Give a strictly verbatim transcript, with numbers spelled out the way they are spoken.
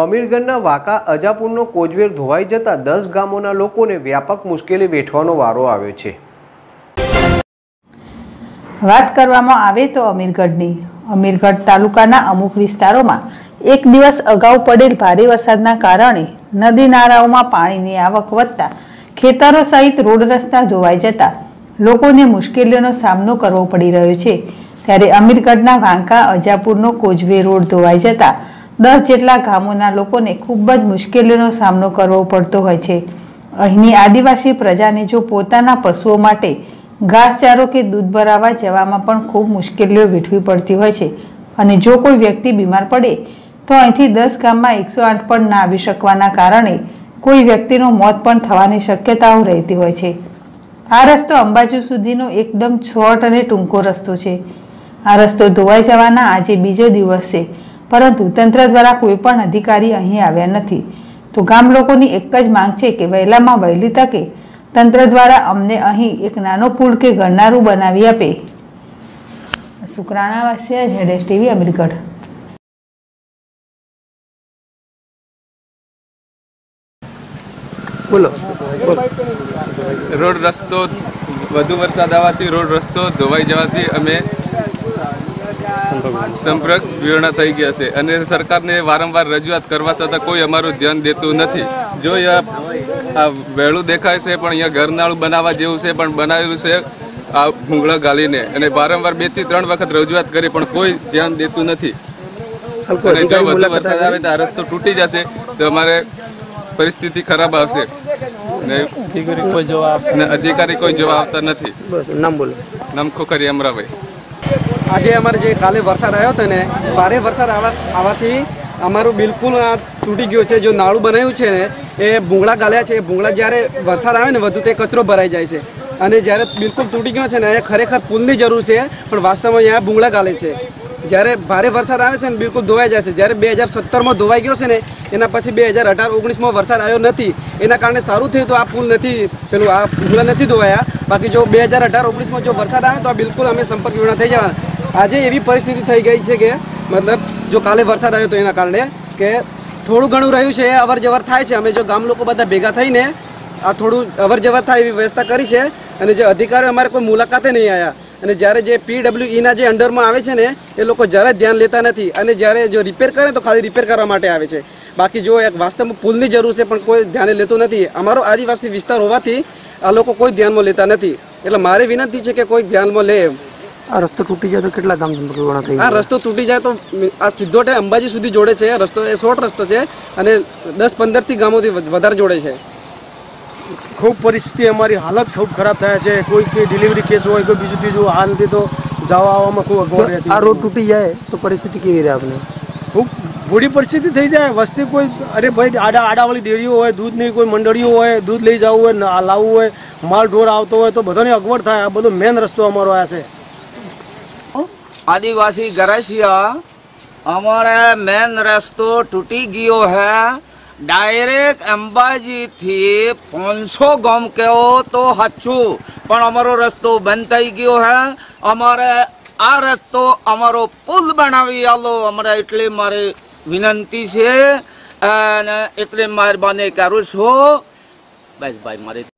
અમીરગઢના વાંકા અજાપુરનો causeway ધોવાઈ જતા દસ ગામોના લોકોને વ્યાપક મુશ્કેલી વેઠવાનો વારો આવ્યો છે। વાત કરવામાં આવે તો અમીરગઢની અમીરગઢ તાલુકાના અમુક વિસ્તારોમાં એક દિવસ અગાઉ પડેલ ભારે વરસાદના કારણે નદી નાળાઓમાં પાણીની આવક વધતા ખેતરો સહિત રોડ રસ્તા ધોવાઈ જતા લોકોને મુશ્કેલીનો સામનો કરવો પડી રહ્યો છે। ત્યારે અમીરગઢના વાંકા અજાપુરનો કોઝવે રોડ ધોવાઈ જતા दस જેટલા ગામોના લોકોને ખૂબ જ મુશ્કેલીનો સામનો કરવો પડતો હોય છે। અહીંની આદિવાસી પ્રજાને જો પોતાના પશુઓ માટે ઘાસચારો કે દૂધ ભરાવા જવામાં પણ ખૂબ મુશ્કેલીઓ વેઠવી પડતી હોય છે અને જો કોઈ વ્યક્તિ બીમાર પડે તો અહીંથી દસ ગામમાં એકસો આઠ પણ ના આવી શકવાના કારણે કોઈ વ્યક્તિનું મોત પણ થવાની શક્યતાઓ રહેતી હોય છે। આ રસ્તો અંબાજી સુધીનો એકદમ શોર્ટ અને ટૂંકો રસ્તો છે। આ રસ્તો ધોવાઈ જવાના આજે બીજો દિવસ છે, परंतु तंत्र द्वारा कोईपण अधिकारी अहीं आव्या नथी। तो गाम लोकोनी एक ज मांग छे के वहेलामां वहेली तके तंत्र द्वारा अमने अहीं एक नानो पुल के गणनारू बनावी आपे। सुकराणावासिया Z S T V Amirgadh. बोलो रोड रस्तो वधु वरसाद आववाथी रोड रस्तो धोवाई जवाथी अमे संपर्क विवरण थी गया है अने सरकार ने वारंवार रजूआत करवा छता कोई अमरु ध्यान देतु नहीं। जो यहाँ वेलू देखाय से घरनाळू बनावा जेवू से बनावेलू से आ भूंगळा घालीने वारंवार बे थी त्रण वखत रजूआत करी पण कोई ध्यान देतु नहीं। जो वधु वरसाद आवे तो आ रस्तो तूटी जशे तो अमारे परिस्थिति खराब आवशे ने अधिकारी कोई जवाब आपता नहीं। नाम बोलो। नाम खोखरी अमराभाई। आज अमर जो काले वरसाद आयो तो भारे वरसाद आवा अमरु बिलकुल तूटी गयो है। जो नाळू बनायु है ये भूंगळा गाल्या है। भूंगळा जयरे वरसाद आए वधु ते कचरो भराई जाए अने जयरे बिलकुल तूटी गयो है अहीं खरेखर पुल की जरूर है पण वास्तव में अहीं भूंगळा गाले है। जयरे भारे वरसाद आवे छे बिलकुल धोवाई जाए है। जयरे बे हज़ार सत्तर में धोवाई गयो है एना पछी बे हज़ार अठार ओगनीस में वरसाद आयो नहीं एना कारणे सारूं थयुं तो आ पुल नहीं पेलुं आ भूंगळा नहीं धोवाया। बाकी जो बे हज़ार अठार ओगनीस में जो वरसाद आए तो आ बिलकुल अमे संपर्क विहोणा थई जवाना। आज एवी परिस्थिति थी गई है कि मतलब जो काले वरसाद आयो तो एना कारणे के थोड़ू घणु रह्यु छे अवर जवर थाय छे। अमे जो गाम लोको बधा भेगा थईने आ थोड़ू अवर जवर थाय एवी व्यवस्था करी छे अने जे अधिकारी अमारे कोई मुलाकाते नहीं आया अने ज्यारे जे P W E ना जे अंडर में आवे छे ने ए लोको ज्यारे ध्यान लेता नथी अने ज्यारे जो रिपेर करे तो खाली रिपेर करवा माटे आवे छे। बाकी जो एक वास्तव में पुल की जरूर है पण कोई ध्यान लेतुं नथी। अमारो आदिवासी विस्तार होवाथी आ लोको कोई ध्यान में लेता नथी एटले मारी विनती है कि कोई ध्यान में ले। आ रस्तो तूटी जाए तो केटला गाम संपर्कवाना थई। आ रस्तो तूटी जाए तो आ सीधो टे अंबाजी सुधी जोड़े छे रस्तो ए शॉर्ट रस्तो छे अने दस पंदर थी गामोथी वधारे जोड़े छे। खूब परिस्थिति अमारी हालत खूब खराब थाय छे। कोई के डिलीवरी केस होय कोई बीजू तीजू हाल थी तो जावा आववामां खूब अगवड रहेती। आ रोड तूटी जाए तो परिस्थिति केवी रहे आपने खूब बूढ़ी परिस्थिति थी जाए। वस्ती कोई अरे भाई आडा आडा वाली डेरीओ होय दूध नहीं कोई मंडळीओ होय दूध लई जावू होय लावू होय माल ढोर आवतो होय तो बधाने अगवड थाय। आ बधो मेन रस्तो अमारो आ छे। आदिवासी गरासिया अमारे मेन रस्तो तूटी गयो है डायरेक्ट अंबाजी थी पांच सौ गांव के हो तो हच्चू पण अमरो रस्तो बंद थई गयो है। अमारे आ रस्तो अमरो पुल बनावी आलो अमरे एटले मारे विनंती छे एटले मेहरबानी करो छो बस भाई मारे।